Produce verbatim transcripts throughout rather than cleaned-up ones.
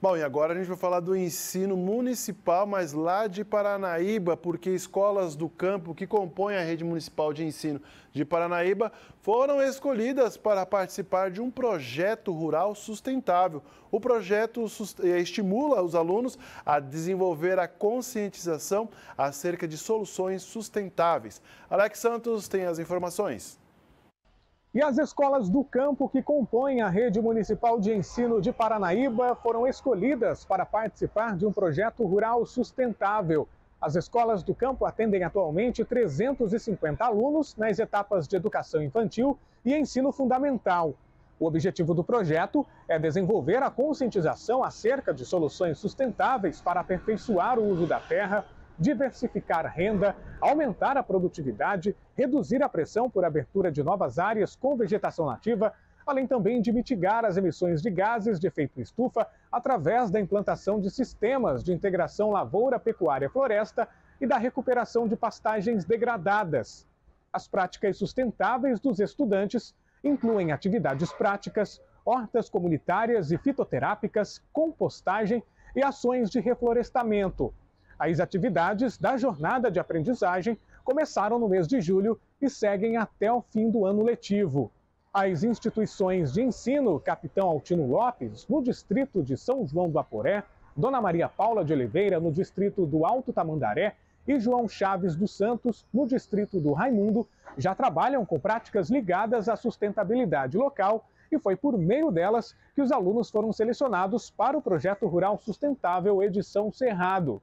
Bom, e agora a gente vai falar do ensino municipal, mas lá de Paranaíba, porque escolas do campo que compõem a rede municipal de ensino de Paranaíba foram escolhidas para participar de um projeto rural sustentável. O projeto estimula os alunos a desenvolver a conscientização acerca de soluções sustentáveis. Alex Santos tem as informações. E as escolas do campo que compõem a rede municipal de ensino de Paranaíba foram escolhidas para participar de um projeto rural sustentável. As escolas do campo atendem atualmente trezentos e cinquenta alunos nas etapas de educação infantil e ensino fundamental. O objetivo do projeto é desenvolver a conscientização acerca de soluções sustentáveis para aperfeiçoar o uso da terra, diversificar a renda, aumentar a produtividade, reduzir a pressão por abertura de novas áreas com vegetação nativa, além também de mitigar as emissões de gases de efeito estufa através da implantação de sistemas de integração lavoura-pecuária-floresta e da recuperação de pastagens degradadas. As práticas sustentáveis dos estudantes incluem atividades práticas, hortas comunitárias e fitoterápicas, compostagem e ações de reflorestamento. As atividades da jornada de aprendizagem começaram no mês de julho e seguem até o fim do ano letivo. As instituições de ensino Capitão Altino Lopes, no distrito de São João do Aporé, Dona Maria Paula de Oliveira, no distrito do Alto Tamandaré, e João Chaves dos Santos, no distrito do Raimundo, já trabalham com práticas ligadas à sustentabilidade local e foi por meio delas que os alunos foram selecionados para o Projeto Rural Sustentável Edição Cerrado.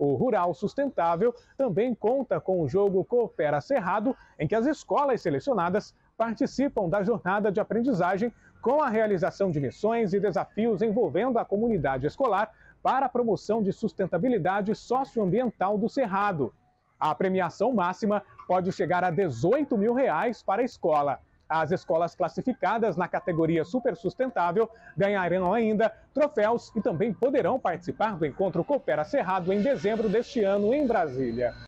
O Rural Sustentável também conta com o jogo Coopera Cerrado, em que as escolas selecionadas participam da jornada de aprendizagem com a realização de missões e desafios envolvendo a comunidade escolar para a promoção de sustentabilidade socioambiental do Cerrado. A premiação máxima pode chegar a dezoito mil reais para a escola. As escolas classificadas na categoria Super Sustentável ganharão ainda troféus e também poderão participar do encontro Coopera Cerrado em dezembro deste ano em Brasília.